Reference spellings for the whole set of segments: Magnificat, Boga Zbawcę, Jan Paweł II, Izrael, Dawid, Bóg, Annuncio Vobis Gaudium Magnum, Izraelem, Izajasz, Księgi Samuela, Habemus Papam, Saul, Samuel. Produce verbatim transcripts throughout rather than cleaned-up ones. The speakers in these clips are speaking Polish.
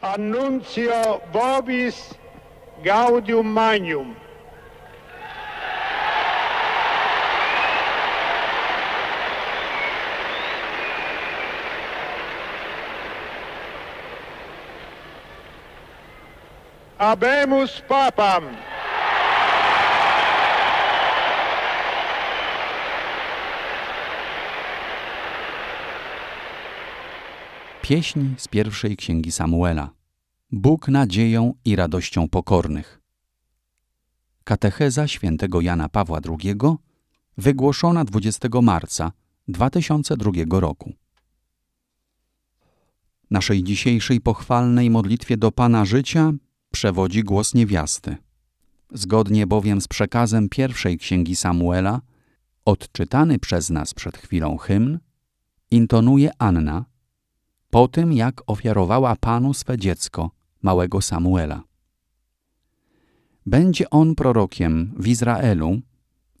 Annuncio Vobis Gaudium Magnum. Habemus Papam. Pieśń z pierwszej Księgi Samuela. Bóg nadzieją i radością pokornych. Katecheza świętego Jana Pawła drugiego, wygłoszona dwudziestego marca dwa tysiące drugiego roku. Naszej dzisiejszej pochwalnej modlitwie do Pana życia przewodzi głos niewiasty. Zgodnie bowiem z przekazem pierwszej Księgi Samuela, odczytany przez nas przed chwilą hymn, intonuje Anna, po tym jak ofiarowała Panu swe dziecko, małego Samuela. Będzie on prorokiem w Izraelu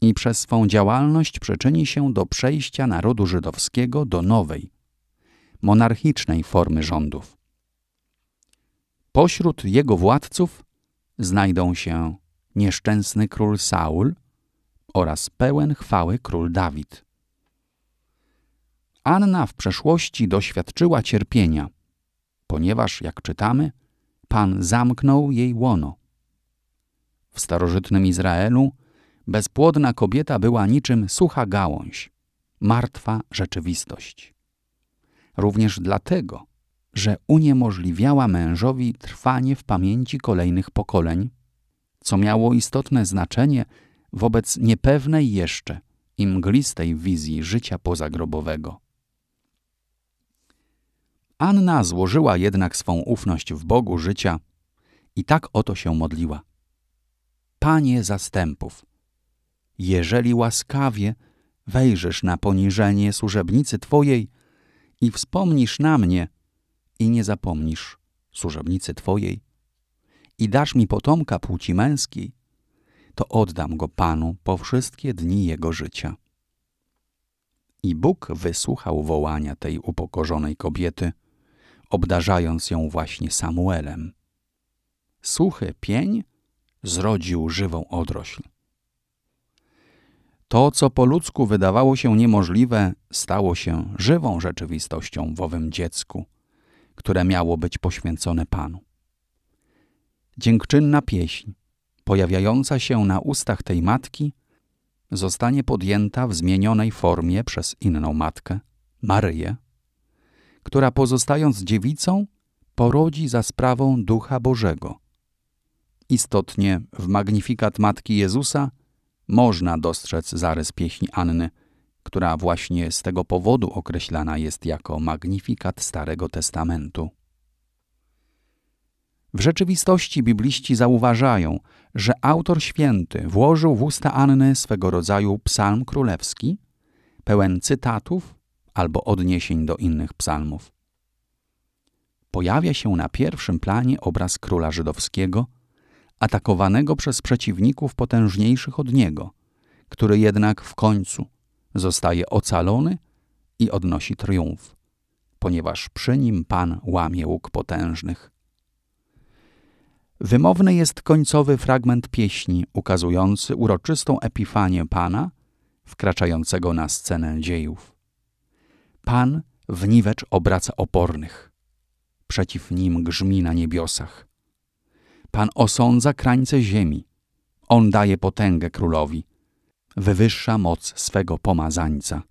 i przez swą działalność przyczyni się do przejścia narodu żydowskiego do nowej, monarchicznej formy rządów. Pośród jego władców znajdą się nieszczęsny król Saul oraz pełen chwały król Dawid. Anna w przeszłości doświadczyła cierpienia, ponieważ, jak czytamy, Pan zamknął jej łono. W starożytnym Izraelu bezpłodna kobieta była niczym sucha gałąź, martwa rzeczywistość. Również dlatego, że uniemożliwiała mężowi trwanie w pamięci kolejnych pokoleń, co miało istotne znaczenie wobec niepewnej jeszcze i mglistej wizji życia pozagrobowego. Anna złożyła jednak swą ufność w Bogu życia i tak oto się modliła. Panie zastępów, jeżeli łaskawie wejrzysz na poniżenie służebnicy Twojej i wspomnisz na mnie i nie zapomnisz służebnicy Twojej i dasz mi potomka płci męskiej, to oddam go Panu po wszystkie dni jego życia. I Bóg wysłuchał wołania tej upokorzonej kobiety, obdarzając ją właśnie Samuelem. Suchy pień zrodził żywą odrośl. To, co po ludzku wydawało się niemożliwe, stało się żywą rzeczywistością w owym dziecku, które miało być poświęcone Panu. Dziękczynna pieśń, pojawiająca się na ustach tej matki, zostanie podjęta w zmienionej formie przez inną matkę, Maryję, która pozostając dziewicą porodzi za sprawą Ducha Bożego. Istotnie w Magnificat Matki Jezusa można dostrzec zarys pieśni Anny, która właśnie z tego powodu określana jest jako Magnificat Starego Testamentu. W rzeczywistości bibliści zauważają, że autor święty włożył w usta Anny swego rodzaju psalm królewski, pełen cytatów albo odniesień do innych psalmów. Pojawia się na pierwszym planie obraz króla żydowskiego, atakowanego przez przeciwników potężniejszych od niego, który jednak w końcu zostaje ocalony i odnosi triumf, ponieważ przy nim Pan łamie łuk potężnych. Wymowny jest końcowy fragment pieśni ukazujący uroczystą epifanię Pana wkraczającego na scenę dziejów. Pan wniwecz obraca opornych. Przeciw nim grzmi na niebiosach. Pan osądza krańce ziemi. On daje potęgę królowi. Wywyższa moc swego pomazańca.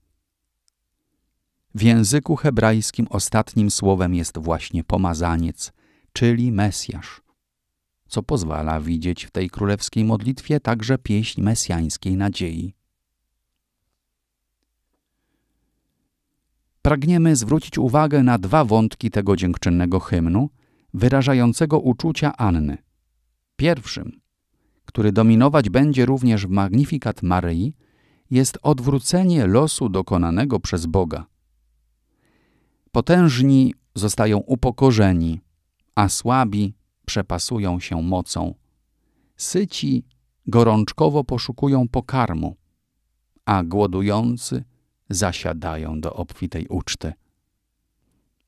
W języku hebrajskim ostatnim słowem jest właśnie pomazaniec, czyli Mesjasz, co pozwala widzieć w tej królewskiej modlitwie także pieśń mesjańskiej nadziei. Pragniemy zwrócić uwagę na dwa wątki tego dziękczynnego hymnu, wyrażającego uczucia Anny. Pierwszym, który dominować będzie również w Magnificat Maryi, jest odwrócenie losu dokonanego przez Boga. Potężni zostają upokorzeni, a słabi przepasują się mocą. Syci gorączkowo poszukują pokarmu, a głodujący zasiadają do obfitej uczty.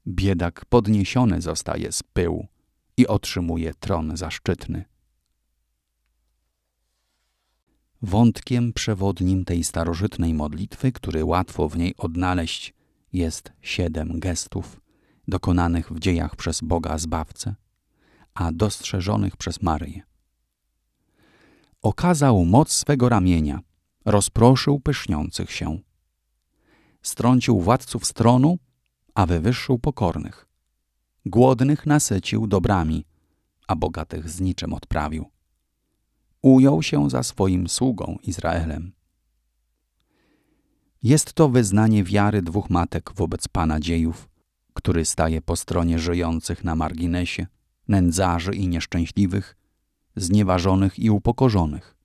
Biedak podniesiony zostaje z pyłu, i otrzymuje tron zaszczytny. Wątkiem przewodnim tej starożytnej modlitwy, który łatwo w niej odnaleźć, jest siedem gestów dokonanych w dziejach przez Boga Zbawcę, a dostrzeżonych przez Maryję. Okazał moc swego ramienia, rozproszył pyszniących się. Strącił władców z tronu, a wywyższył pokornych. Głodnych nasycił dobrami, a bogatych z niczym odprawił. Ujął się za swoim sługą Izraelem. Jest to wyznanie wiary dwóch matek wobec Pana dziejów, który staje po stronie żyjących na marginesie, nędzarzy i nieszczęśliwych, znieważonych i upokorzonych.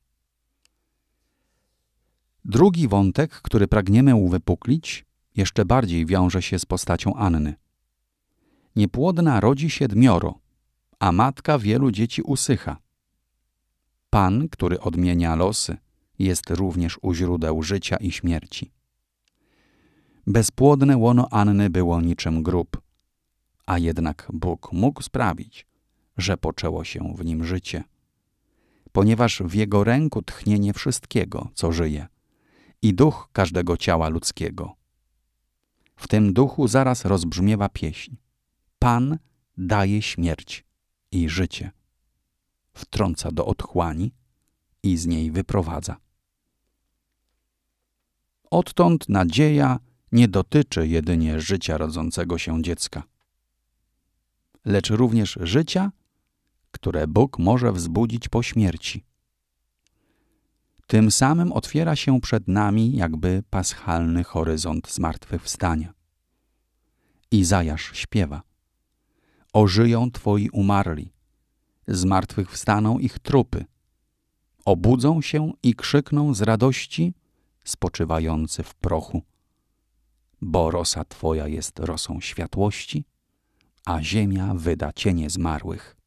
Drugi wątek, który pragniemy uwypuklić, jeszcze bardziej wiąże się z postacią Anny. Niepłodna rodzi siedmioro, a matka wielu dzieci usycha. Pan, który odmienia losy, jest również u źródeł życia i śmierci. Bezpłodne łono Anny było niczym grób, a jednak Bóg mógł sprawić, że poczęło się w nim życie, ponieważ w jego ręku tchnienie wszystkiego, co żyje, i duch każdego ciała ludzkiego. W tym duchu zaraz rozbrzmiewa pieśń. Pan daje śmierć i życie. Wtrąca do otchłani i z niej wyprowadza. Odtąd nadzieja nie dotyczy jedynie życia rodzącego się dziecka, lecz również życia, które Bóg może wzbudzić po śmierci. Tym samym otwiera się przed nami jakby paschalny horyzont zmartwychwstania. Izajasz śpiewa: ożyją Twoi umarli, zmartwychwstaną ich trupy, obudzą się i krzykną z radości spoczywający w prochu, bo rosa Twoja jest rosą światłości, a ziemia wyda cienie zmarłych.